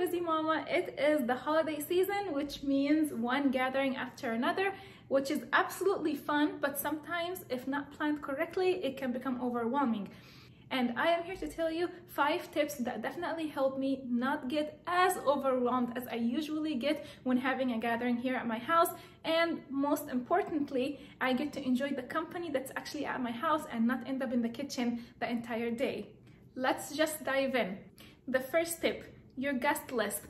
busy mama. It is the holiday season, which means one gathering after another, which is absolutely fun, but sometimes if not planned correctly, it can become overwhelming. And I am here to tell you 5 tips that definitely helped me not get as overwhelmed as I usually get when having a gathering here at my house. And most importantly, I get to enjoy the company that's actually at my house and not end up in the kitchen the entire day. Let's just dive in. The first tip, your guest list.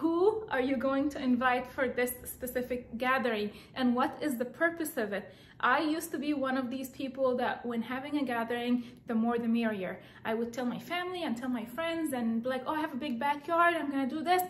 Who are you going to invite for this specific gathering and what is the purpose of it? I used to be one of these people that when having a gathering, the more the merrier. I would tell my family and tell my friends and be like, oh, I have a big backyard, I'm gonna do this.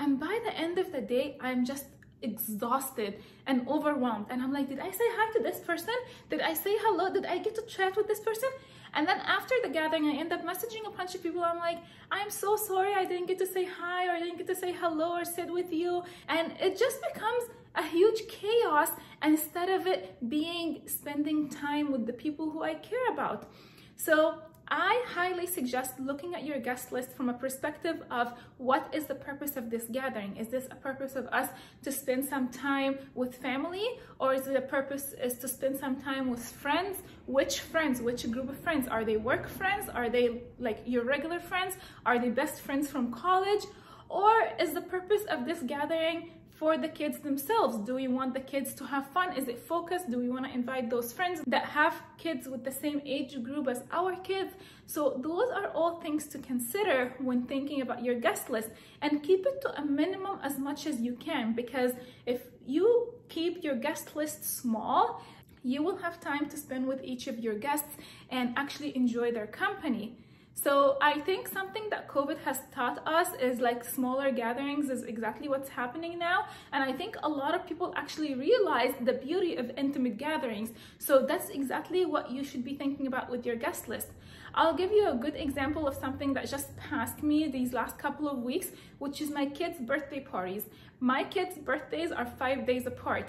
And by the end of the day, I'm just exhausted and overwhelmed. And I'm like, did I say hi to this person? Did I say hello? Did I get to chat with this person? And then after the gathering, I end up messaging a bunch of people. I'm like, I'm so sorry I didn't get to say hi, or I didn't get to say hello or sit with you. And it just becomes a huge chaos instead of it being spending time with the people who I care about. So I highly suggest looking at your guest list from a perspective of what is the purpose of this gathering? Is this a purpose of us to spend some time with family, or is it a purpose is to spend some time with friends? Which friends? Which group of friends? Are they work friends? Are they like your regular friends? Are they best friends from college? Or is the purpose of this gathering for the kids themselves? Do we want the kids to have fun? Is it focused? Do we want to invite those friends that have kids with the same age group as our kids? So those are all things to consider when thinking about your guest list, and keep it to a minimum as much as you can, because if you keep your guest list small, you will have time to spend with each of your guests and actually enjoy their company. So I think something that COVID has taught us is like smaller gatherings is exactly what's happening now. And I think a lot of people actually realize the beauty of intimate gatherings. So that's exactly what you should be thinking about with your guest list. I'll give you a good example of something that just passed me these last couple of weeks, which is my kids' birthday parties. My kids' birthdays are 5 days apart,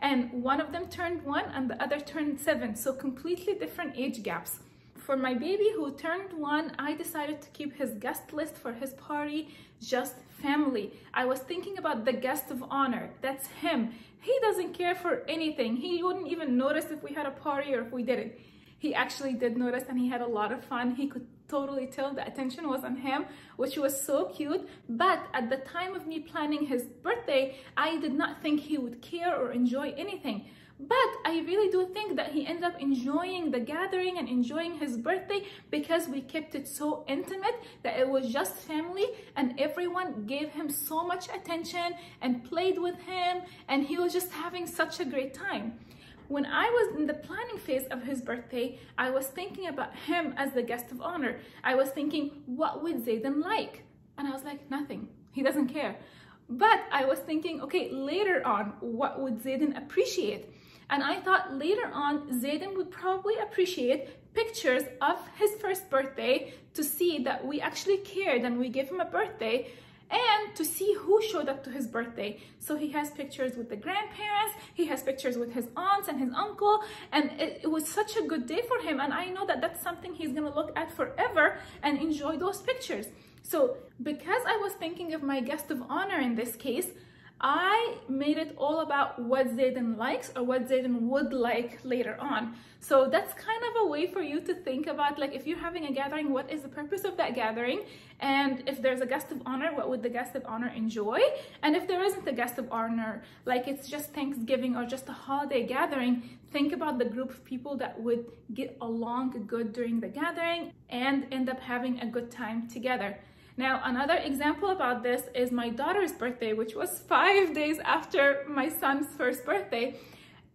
and one of them turned 1 and the other turned 7. So completely different age gaps. For my baby who turned 1, I decided to keep his guest list for his party just family. I was thinking about the guest of honor. That's him. He doesn't care for anything. He wouldn't even notice if we had a party or if we didn't. He actually did notice, and he had a lot of fun. He could totally tell the attention was on him, which was so cute. But at the time of me planning his birthday, I did not think he would care or enjoy anything. But I really do think that he ended up enjoying the gathering and enjoying his birthday, because we kept it so intimate that it was just family, and everyone gave him so much attention and played with him, and he was just having such a great time. When I was in the planning phase of his birthday, I was thinking about him as the guest of honor. I was thinking, what would Zayden like? And I was like, nothing. He doesn't care. But I was thinking, okay, later on, what would Zayden appreciate? And I thought later on, Zayden would probably appreciate pictures of his first birthday to see that we actually cared and we gave him a birthday, and to see who showed up to his birthday. So he has pictures with the grandparents, he has pictures with his aunts and his uncle, and it was such a good day for him. And I know that that's something he's gonna look at forever and enjoy those pictures. So because I was thinking of my guest of honor in this case, I made it all about what Zayden likes or what Zayden would like later on. So that's kind of a way for you to think about, like, if you're having a gathering, what is the purpose of that gathering? And if there's a guest of honor, what would the guest of honor enjoy? And if there isn't a guest of honor, like it's just Thanksgiving or just a holiday gathering, think about the group of people that would get along good during the gathering and end up having a good time together. Now, another example about this is my daughter's birthday, which was 5 days after my son's first birthday.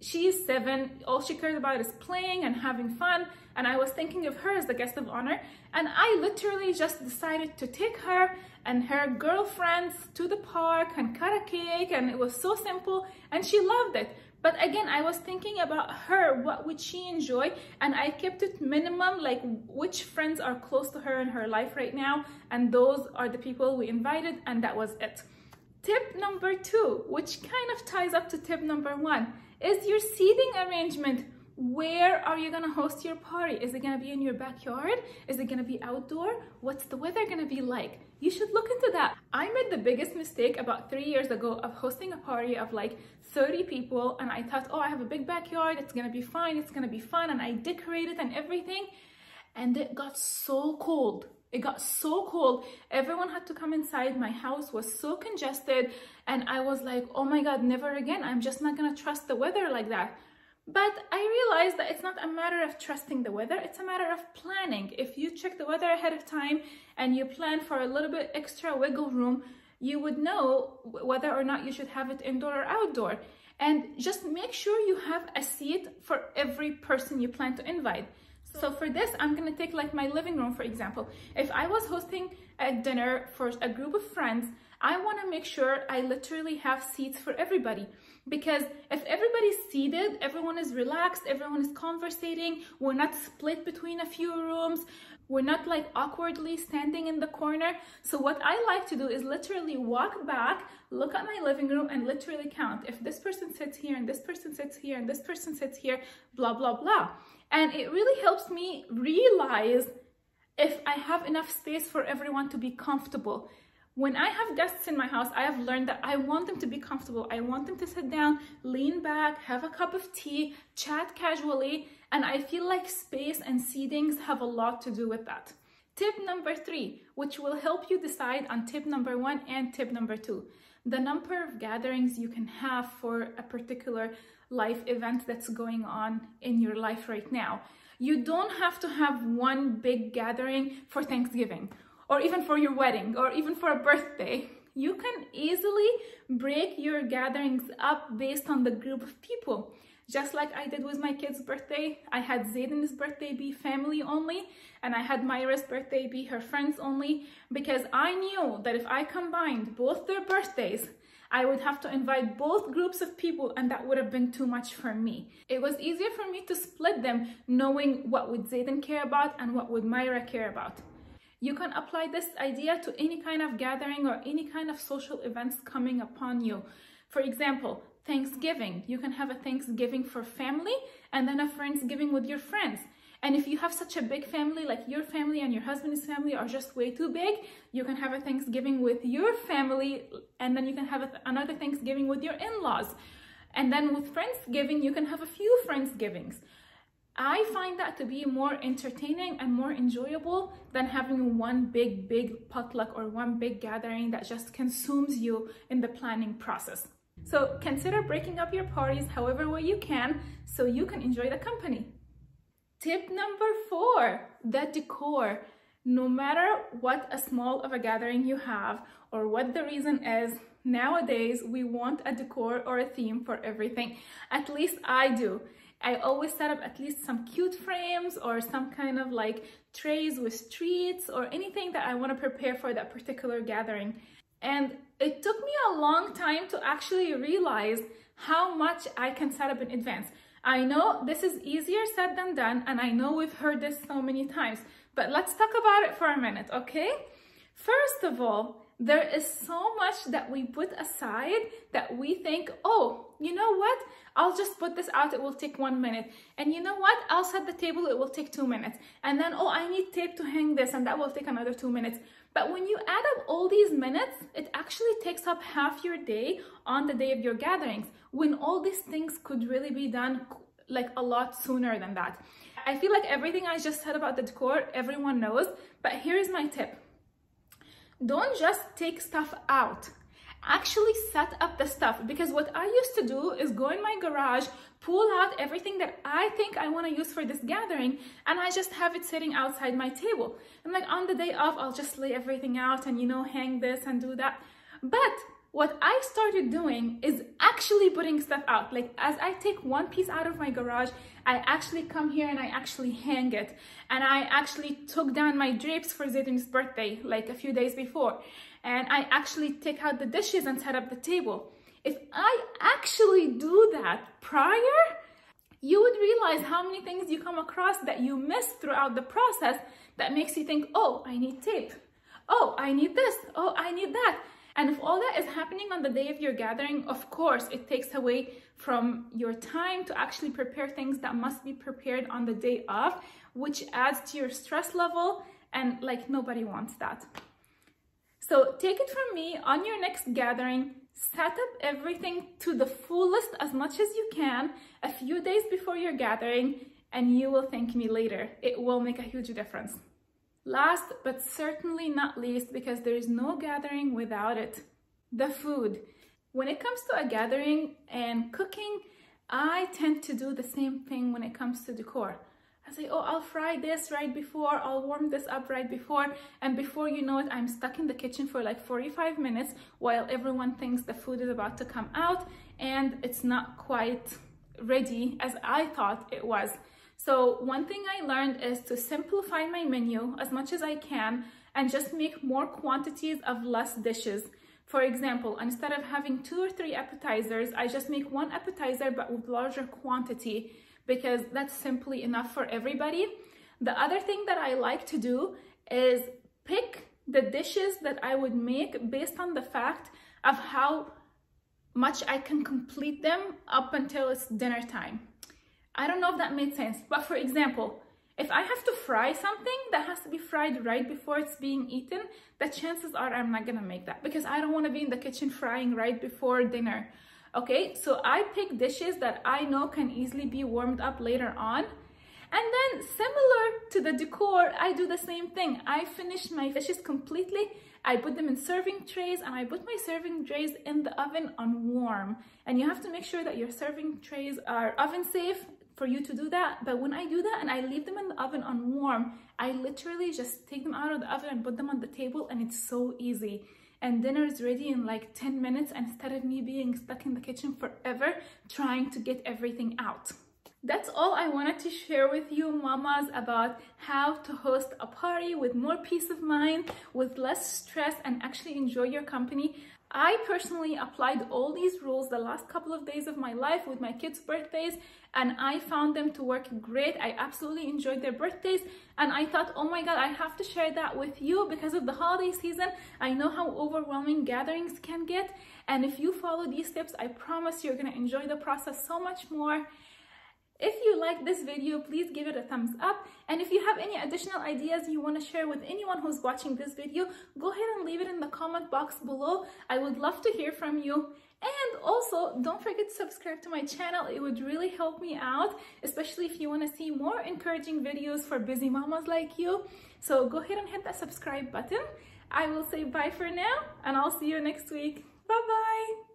She's 7. All she cared about is playing and having fun. And I was thinking of her as the guest of honor. And I literally just decided to take her and her girlfriends to the park and cut a cake. And it was so simple. And she loved it. But again, I was thinking about her, what would she enjoy? And I kept it minimum, like which friends are close to her in her life right now. And those are the people we invited, and that was it. Tip number 2, which kind of ties up to tip number 1, is your seating arrangement. Where are you gonna host your party? Is it gonna be in your backyard? Is it gonna be outdoor? What's the weather gonna be like? You should look into that. I made the biggest mistake about 3 years ago of hosting a party of like 30 people, and I thought, oh, I have a big backyard, it's gonna be fine, it's gonna be fun, and I decorated and everything, and it got so cold. It got so cold. Everyone had to come inside. My house was so congested, and I was like, oh my God, never again. I'm just not gonna trust the weather like that. But I realized that it's not a matter of trusting the weather, it's a matter of planning. If you check the weather ahead of time and you plan for a little bit extra wiggle room, you would know whether or not you should have it indoor or outdoor. And just make sure you have a seat for every person you plan to invite. So for this, I'm gonna take like my living room, for example. If I was hosting a dinner for a group of friends, I wanna make sure I literally have seats for everybody. Because if everybody's seated, everyone is relaxed, everyone is conversating, we're not split between a few rooms, we're not like awkwardly standing in the corner. So what I like to do is literally walk back, look at my living room, and literally count. If this person sits here, and this person sits here, and this person sits here, blah, blah, blah. And it really helps me realize if I have enough space for everyone to be comfortable. When I have guests in my house, I have learned that I want them to be comfortable. I want them to sit down, lean back, have a cup of tea, chat casually, and I feel like space and seatings have a lot to do with that. Tip number 3, which will help you decide on tip number 1 and tip number 2. The number of gatherings you can have for a particular life event that's going on in your life right now. You don't have to have one big gathering for Thanksgiving, or even for your wedding, or even for a birthday. You can easily break your gatherings up based on the group of people. Just like I did with my kid's birthday, I had Zayden's birthday be family only, and I had Myra's birthday be her friends only, because I knew that if I combined both their birthdays, I would have to invite both groups of people, and that would have been too much for me. It was easier for me to split them, knowing what would Zayden care about and what would Myra care about. You can apply this idea to any kind of gathering or any kind of social events coming upon you. For example, Thanksgiving. You can have a Thanksgiving for family and then a Friendsgiving with your friends. And if you have such a big family, like your family and your husband's family are just way too big, you can have a Thanksgiving with your family, and then you can have another Thanksgiving with your in-laws. And then with Friendsgiving, you can have a few Friendsgivings. I find that to be more entertaining and more enjoyable than having one big potluck or one big gathering that just consumes you in the planning process. So consider breaking up your parties however way you can so you can enjoy the company. Tip number 4, the decor. No matter what a small of a gathering you have or what the reason is, nowadays we want a decor or a theme for everything. At least I do. I always set up at least some cute frames or some kind of like trays with treats or anything that I want to prepare for that particular gathering. And it took me a long time to actually realize how much I can set up in advance. I know this is easier said than done, and I know we've heard this so many times, but let's talk about it for a minute, okay? First of all, there is so much that we put aside that we think, oh, you know what? I'll just put this out. It will take 1 minute. And you know what? I'll set the table. It will take 2 minutes. And then, oh, I need tape to hang this, and that will take another 2 minutes. But when you add up all these minutes, it actually takes up half your day on the day of your gatherings, when all these things could really be done like a lot sooner than that. I feel like everything I just said about the decor, everyone knows, but here's my tip. Don't just take stuff out. Actually set up the stuff, because what I used to do is go in my garage, pull out everything that I think I want to use for this gathering, and I just have it sitting outside my table. And like on the day off, I'll just lay everything out and, you know, hang this and do that. But what I started doing is actually putting stuff out. Like as I take one piece out of my garage, I actually come here and I actually hang it. And I actually took down my drapes for Zayden's birthday like a few days before. And I actually take out the dishes and set up the table. If I actually do that prior, you would realize how many things you come across that you miss throughout the process that makes you think, oh, I need tape. Oh, I need this. Oh, I need that. And if all that is happening on the day of your gathering, of course, it takes away from your time to actually prepare things that must be prepared on the day of, which adds to your stress level, and like nobody wants that. So take it from me, on your next gathering, set up everything to the fullest as much as you can a few days before your gathering, and you will thank me later. It will make a huge difference. Last but certainly not least, because there is no gathering without it, the food. When it comes to a gathering and cooking, I tend to do the same thing when it comes to decor. I say, oh, I'll fry this right before, I'll warm this up right before, and before you know it, I'm stuck in the kitchen for like 45 minutes while everyone thinks the food is about to come out and it's not quite ready as I thought it was. So one thing I learned is to simplify my menu as much as I can and just make more quantities of less dishes. For example, instead of having 2 or 3 appetizers, I just make 1 appetizer but with larger quantity, because that's simply enough for everybody. The other thing that I like to do is pick the dishes that I would make based on the fact of how much I can complete them up until it's dinner time. I don't know if that made sense, but for example, if I have to fry something that has to be fried right before it's being eaten, the chances are I'm not gonna make that because I don't wanna be in the kitchen frying right before dinner. Okay, so I pick dishes that I know can easily be warmed up later on. And then similar to the decor, I do the same thing. I finish my dishes completely. I put them in serving trays, and I put my serving trays in the oven on warm. And you have to make sure that your serving trays are oven safe for you to do that. But when I do that and I leave them in the oven on warm, I literally just take them out of the oven and put them on the table, and it's so easy. And dinner is ready in like 10 minutes instead of me being stuck in the kitchen forever trying to get everything out. That's all I wanted to share with you mamas about how to host a party with more peace of mind, with less stress, and actually enjoy your company. I personally applied all these rules the last couple of days of my life with my kids' birthdays, and I found them to work great. I absolutely enjoyed their birthdays, and I thought, oh my God, I have to share that with you because of the holiday season. I know how overwhelming gatherings can get, and if you follow these tips, I promise you're going to enjoy the process so much more. If you like this video, please give it a thumbs up. And if you have any additional ideas you want to share with anyone who's watching this video, go ahead and leave it in the comment box below. I would love to hear from you. And also, don't forget to subscribe to my channel. It would really help me out, especially if you want to see more encouraging videos for busy mamas like you. So go ahead and hit that subscribe button. I will say bye for now, and I'll see you next week. Bye-bye.